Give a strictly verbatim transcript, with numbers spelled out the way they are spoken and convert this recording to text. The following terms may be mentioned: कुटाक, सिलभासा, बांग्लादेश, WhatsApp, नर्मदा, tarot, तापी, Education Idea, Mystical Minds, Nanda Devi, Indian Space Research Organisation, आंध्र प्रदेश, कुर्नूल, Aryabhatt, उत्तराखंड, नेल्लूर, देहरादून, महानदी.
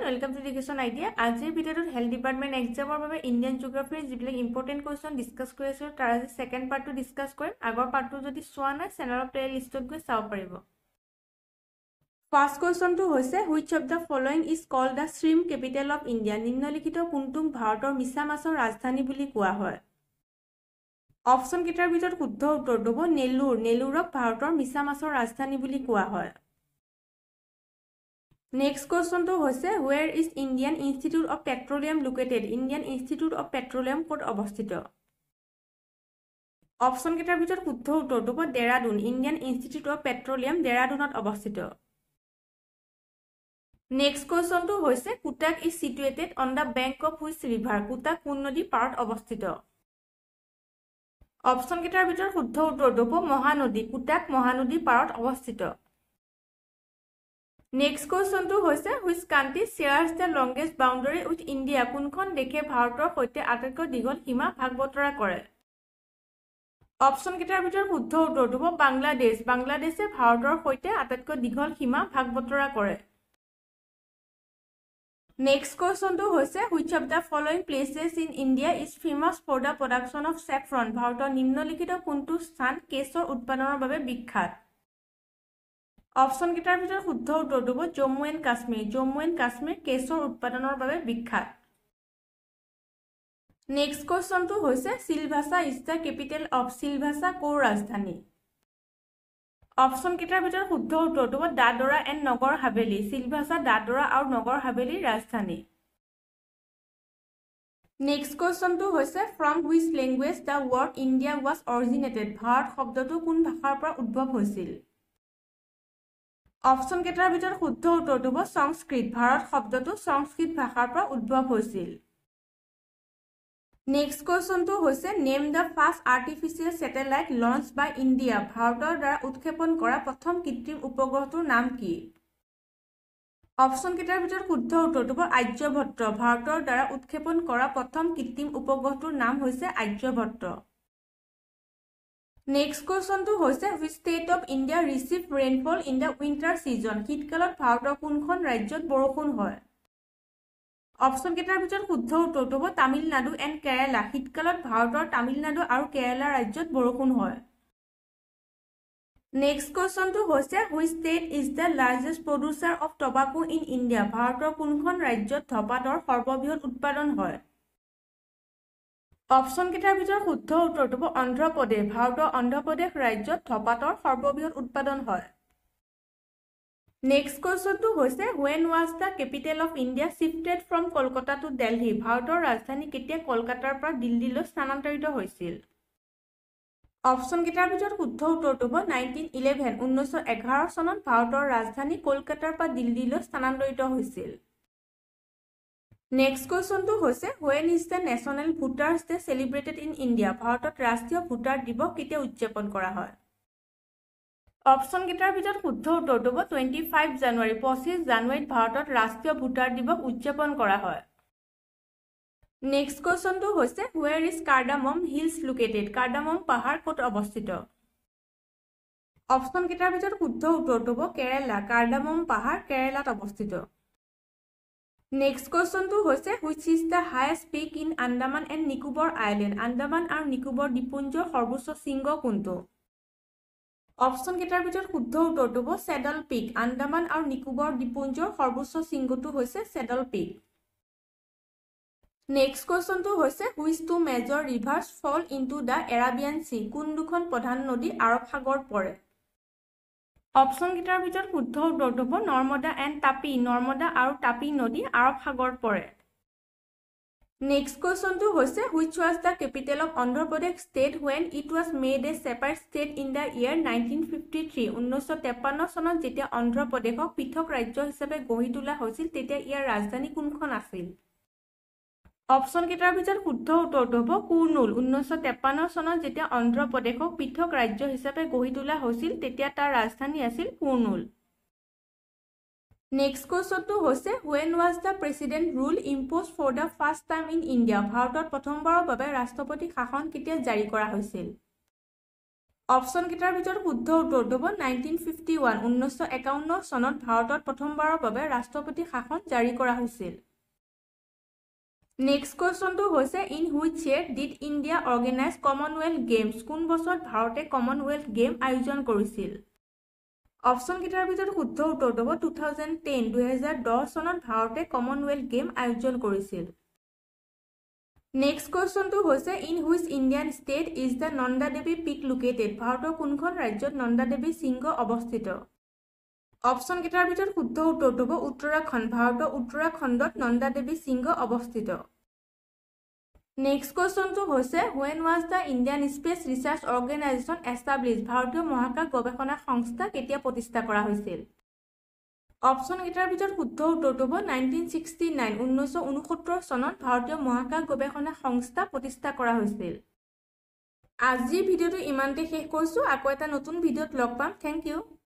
Everyone welcome to education idea. आज video health department exam Indian geography जिबिल important question discuss कर तार आज सेकेंड पार्ट डिस्कस करिम। आगर पार्ट तो जदि चोवा ना चैनल प्ले लिस्टत गई चाव पारिबो। फार्ष्ट क्वेश्चन तो होइसे which of the following is called the shrimp capital of India. निम्नलिखित कोनटुक भारतर मिसा माछर राजधानी बुली कोवा हय। अपशन केटार भितर शुद्ध उत्तर दब नेल्लूर। नेल्लूरक भारतर मिसा माछर राजधानी बुली कोवा हय। नेक्स्ट क्वेश्चन तो होइसे where is Indian Institute of Petroleum located. Indian Institute of Petroleum कत अवस्थित। अपशन केटार भितर शुद्ध उत्तर दब देहरादून। Indian Institute of Petroleum देहरादूनत अवस्थित। नेक्स्ट क्वेश्चन तो होइसे कुटाक is situated on the bank of which river. कुटाक कोन नदी पार्ट अवस्थित। अपशन केटार भितर शुद्ध उत्तर दब महानदी। कुटाक महानदी पार्ट अवस्थित। नेक्स्ट क्वेश्चन तो होइसे which country shares the longest boundary with India. कोनखन देशे भारतर सहित आटाइतকৈ दीघल सीमा भाग बतरा करे। अपशन केटार भितर शुद्ध उत्तर दब बांग्लादेश। बांग्लादेशे भारतर सहित आटाइतকৈ दीघल सीमा भाग बतरा करे। नेक्स्ट क्वेश्चन तो होइसे which of the following places in India is famous for the production of saffron. भारतर निम्नलिखित कोनटु स्थान केशर उत्पादনৰ বাবে বিখ্যাত। अपशन केटार भितर शुद्ध उत्तर दब जम्मू एंड काश्मीर। जम्मू एंड काश्मीर केशर उत्पादनर बारे विख्यात। नेक्स्ट क्वेश्चन तो होइसे सिलभासा is the capital of. सिलभासा কৰ राजधानी। अपशन केटार भितर शुद्ध उत्तर दब दादरा एंड नगर हवेली। सिलभासा दादरा और नगर हवेली राजधानी। नेक्स्ट क्वेश्चन तो होइसे from which language the word India was originated. Bharat शब्दटो कोन भाषार পৰা উদ্ভৱ হৈছিল। अपशन केटार भितर शुद्ध उत्तर दब संस्कृत। भारत शब्दटो संस्कृत भाषार पर उद्भव होइसिल। नेक्स्ट क्वेश्चन तो होइसे name the first artificial satellite launch by India. भारतर द्वारा उत्क्षेपण करा प्रथम कृत्रिम उपग्रहटोर नाम की। अपशन केटार भितर शुद्ध उत्तर दब आर्यभट्ट। भारतर द्वारा उत्क्षेपण करा प्रथम कृत्रिम उपग्रहटोर नाम होइसे आर्यभट्ट। नेक्स्ट क्वेश्चन तो होइसे which state of India receive rainfall in the winter season. शीतकालत भारतर कोनखन राज्यत बरषुण हय। अपशन केटार भितर शुद्ध उत्तर दब तमिलनाडु एंड केरला। शीतकालत भारतर तमिलनाडु और केरला राज्यत बरषुण हय। नेक्स्ट क्वेश्चन तो होइसे which state is the largest producer of tobacco in India. भारतर कोनखन राज्यत धपातर सर्वबृहत उत्पादन हय। अपशन केटार भितर शुद्ध उत्तर दब अन्ध्र प्रदेश। भारतर अन्ध्र प्रदेश राज्यत धपातर सर्वबृहत उत्पादन हय। नेक्स्ट क्वेश्चन तो होइसे when was the capital of India shifted from Calcutta to Delhi. भारतर राजधानी केতিয়া कलकत्तार পৰা दिल्लीলৈ স্থানান্তৰিত হৈছিল। अपशन केटार भितर शुद्ध उत्तर दब नाइनटीन इलेवन। उन्नीस एगार सনত भारतर राजधानी कलकत्तार পৰা दिल्लीলৈ স্থানান্তৰিত হৈছিল। नेक्स्ट क्वेश्चन तो होइसे when is the national voters day celebrated in India. भारतत राष्ट्रीय भोटार दिवस केতিয়া उद्यापन करा हय। अपशन केटार भितर शुद्ध उत्तर दब पच्चीस जानुवारी। पच्चीस जानुवारी भारतत राष्ट्रीय भोटार दिवस उद्यापन करा हय। नेक्स्ट क्वेश्चन तो होइसे where is cardamom hills located. Cardamom पहाड़ कत अवस्थित। अपशन केटार भितर शुद्ध उत्तर दब केरला। कार्डामम पहाड़ केरलात अवस्थित। नेक्स्ट क्वेश्चन तो होइसे which is the highest peak in Andaman and Nicobar island. Andaman और निकोबर द्वीपपुंजर सर्वोच्च शृंग कोनटो। अपशन केटार भितर शुद्ध उत्तर दब सैडल पीक। आंदामान और निकोबर द्वीपपुंजर सर्वोच्च शृंगटो होइसे सैडल पीक। नेक्स्ट क्वेश्चन तो होइसे which two major rivers fall into the Arabian सी। कोन दुखन प्रधान नदी आरब सागर पड़े। अपशन केटार भितर शुद्ध उत्तर दब नर्मदा एंड तापी। नर्मदा और तापी नदी आरब सागर पड़े। नेक्स्ट क्वेश्चन तो होइसे which was the capital of आंध्र प्रदेश state when it was made a separate state in the year nineteen fifty three. उन्नीस तेपन्न सनत जेतिया आंध्र प्रदेशक पृथक राज्य हिसाबे गढ़ी तोला होइसिल तेतिया इयार राजधानी कोनखन आसिल। अपशन केटार भितर शुद्ध उत्तर दब कुर्नूल। उन्नीस तेपन्न सनत जेतिया आंध्र प्रदेशक पृथक राज्य हिसाबे गढ़ी तोला होइसिल तेतिया तार राजधानी आसिल कुर्नूल। नेक्स्ट क्वेश्चन तो होइसे when was the president rule impose for the first time in India. भारतत प्रथमबार বাবে राष्ट्रपति शासन केতিয়া जारी करा होइसिल। অপশন কেটাৰ ভিতৰত শুদ্ধ উত্তৰ হ'ব নাইনটিন ফিফটি ওৱান ঊনৈছশ একাৱন্ন চনত ভাৰতত প্ৰথমবাৰৰ বাবে ৰাষ্ট্ৰপতি শাসন জাৰি কৰা হৈছিল। নেক্সট কোৱেশ্চনটো হৈছে in which year did India organise Commonwealth Games কোন বছৰত ভাৰতে কমনৱেলথ গেম আয়োজন কৰিছিল। অপশন কেটাৰ ভিতৰত শুদ্ধ উত্তৰ হ'ব টু থাউজেণ্ড টেন দুই হাজাৰ দহ চনত ভাৰতে কমনৱেলথ গেম আয়োজন কৰিছিল। नेक्स्ट क्वेश्चन तो होसे in which Indian state is the Nanda Devi peak located Bharat कोनखन राज्य नंदा देवी सिंह अवस्थित। ऑप्शन केटार भितर शुद्ध उत्तर तो उत्तराखंड भारत उत्तराखंड नंदा देवी सिंह अवस्थित। नेक्स्ट क्वेश्चन तो होसे when was the Indian Space Research Organisation establish भारतीय महाकाश गवेषणा संस्था केতিয়া প্ৰতিষ্ঠা কৰা হৈছিল। ऑप्शन केटार भितर शुद्ध उत्तर हम नाइनटीन सिक्सटी नाइन ঊনৈছশ ঊনসত্তৰ सनत भारतीय महाकाश गवेषणा संस्था प्रतिष्ठा करा होइसिल। आज भिडिओ इमानते शेष करिसु, आको एटा नतुन भिडिओत लग पाम। Thank you.